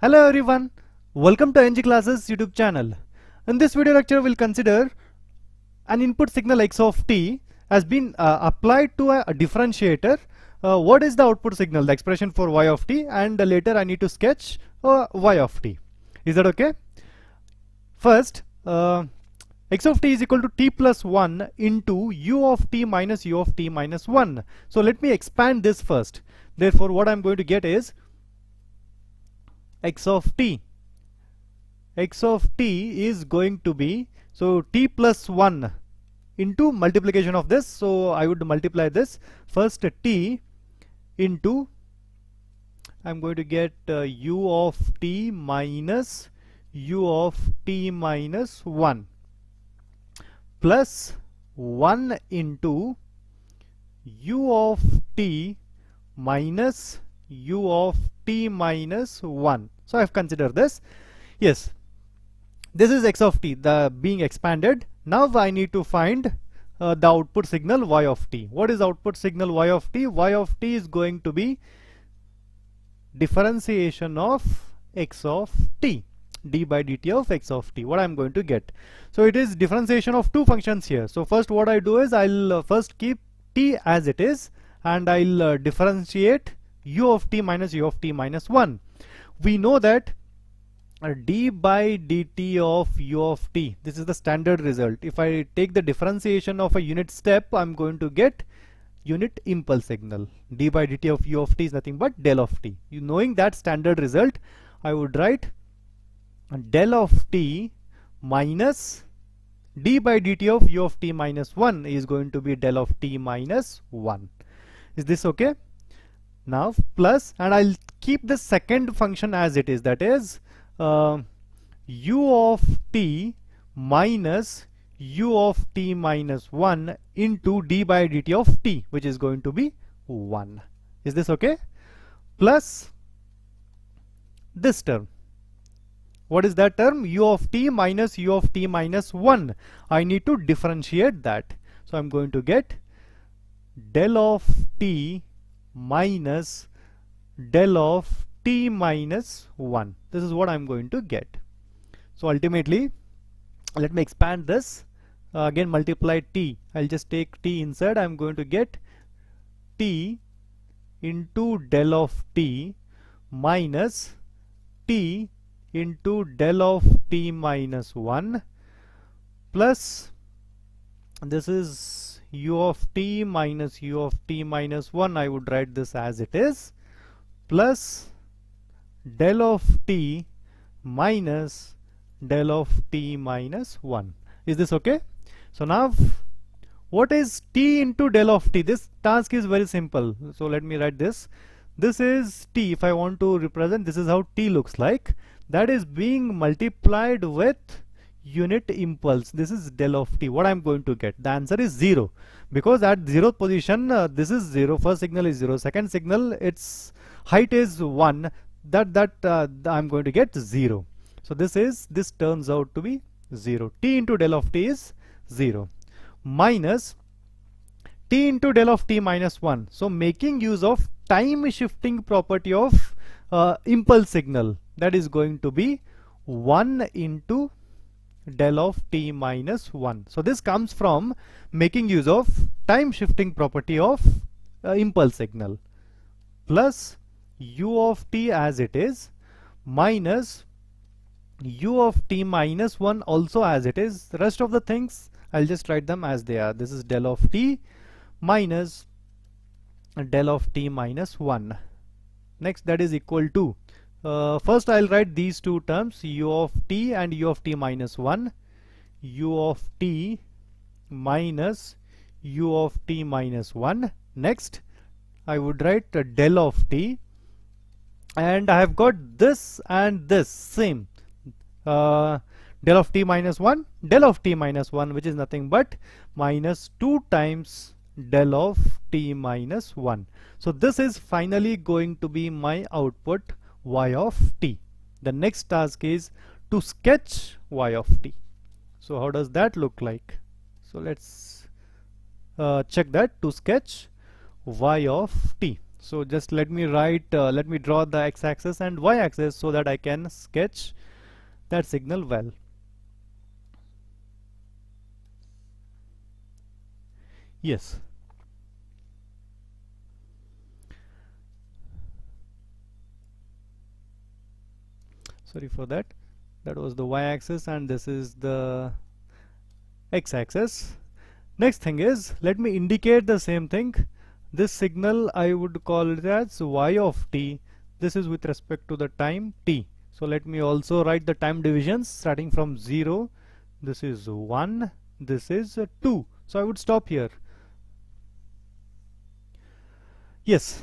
Hello everyone, welcome to NG Classes YouTube channel. In this video lecture we'll consider an input signal x of t has been applied to a differentiator. What is the output signal, the expression for y of t, and later I need to sketch y of t. Is that okay? First, x of t is equal to t plus 1 into u of t minus u of t minus 1. So let me expand this first. Therefore what I'm going to get is x of t is going to be, so t plus 1 into multiplication of this, so I would multiply this first t into, I'm going to get u of t minus u of t minus 1 plus 1 into u of t minus u of t minus 1. So I have considered this. Yes, this is x of t, the being expanded. Now I need to find the output signal y of t. What is output signal y of t? Y of t is going to be differentiation of x of t, d by dt of x of t, what I am going to get. So it is differentiation of two functions here. So first what I do is I'll first keep t as it is and I'll differentiate u of t minus u of t minus 1. We know that d by dt of u of t, this is the standard result. If I take the differentiation of a unit step, I'm going to get unit impulse signal. D by dt of u of t is nothing but del of t. Knowing that standard result, I would write del of t minus d by dt of u of t minus 1 is going to be del of t minus 1. Is this okay? Now plus, and I'll keep the second function as it is, that is u of t minus u of t minus 1 into d by dt of t, which is going to be 1. Is this okay? Plus this term. What is that term? U of t minus u of t minus 1. I need to differentiate that. So I'm going to get del of t minus del of t minus 1. This is what I'm going to get. So ultimately, let me expand this. Again multiply t. I'll just take t inside. I'm going to get t into del of t minus t into del of t minus 1 plus, this is u of t minus u of t minus 1, I would write this as it is, plus del of t minus del of t minus 1. Is this okay? So now what is t into del of t? This task is very simple, so let me write this. This is t. If I want to represent, this is how t looks like, that is being multiplied with unit impulse. This is del of t. What I'm going to get, the answer is 0, because at 0th position this is 0. First signal is 0, second signal its height is 1, I'm going to get 0. So this turns out to be 0. T into del of t is 0 minus t into del of t minus 1. So making use of time shifting property of impulse signal, that is going to be 1 into del of t minus 1. So this comes from making use of time shifting property of impulse signal, plus u of t as it is minus u of t minus 1 also as it is. The rest of the things I'll just write them as they are. This is del of t minus del of t minus 1. Next, that is equal to, first I'll write these two terms, u of t and u of t minus 1, u of t minus u of t minus 1. Next I would write del of t, and I have got this and this same, del of t minus 1, del of t minus 1, which is nothing but minus 2 times del of t minus 1. So this is finally going to be my output y of t. The next task is to sketch y of t. So how does that look like? So let's check that. To sketch y of t, So just let me draw the x-axis and y-axis so that I can sketch that signal well. Yes. Sorry for that. That was the y-axis and this is the x-axis. Next thing is, let me indicate the same thing. This signal I would call it as y of t. This is with respect to the time t. So let me also write the time divisions starting from 0. This is 1. This is 2. So I would stop here. Yes.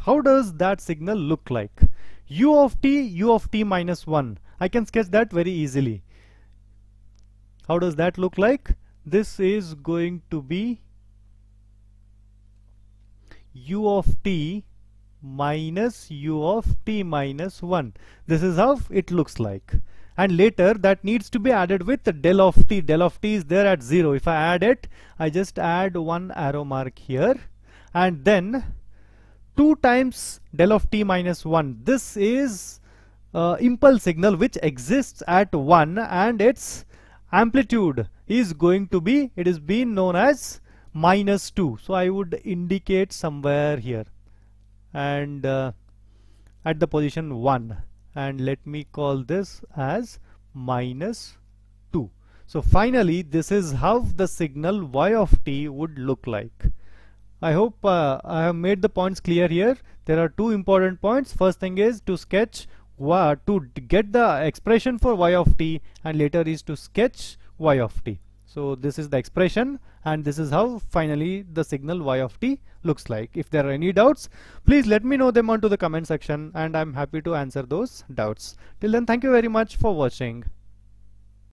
How does that signal look like? U of t minus 1. I can sketch that very easily. How does that look like? This is going to be u of t minus u of t minus 1. This is how it looks like. And later that needs to be added with del of t. Del of t is there at 0. If I add it, I just add one arrow mark here. And then 2 times del of t minus 1. This is impulse signal which exists at 1 and its amplitude is going to be, it is being known as minus 2. So I would indicate somewhere here and at the position 1, and let me call this as minus 2. So finally this is how the signal y of t would look like. I hope I have made the points clear here. There are two important points. First thing is to sketch to get the expression for y of t, and later is to sketch y of t. So this is the expression, and this is how finally the signal y of t looks like. If there are any doubts, please let me know them onto the comment section, and I'm happy to answer those doubts. Till then, thank you very much for watching.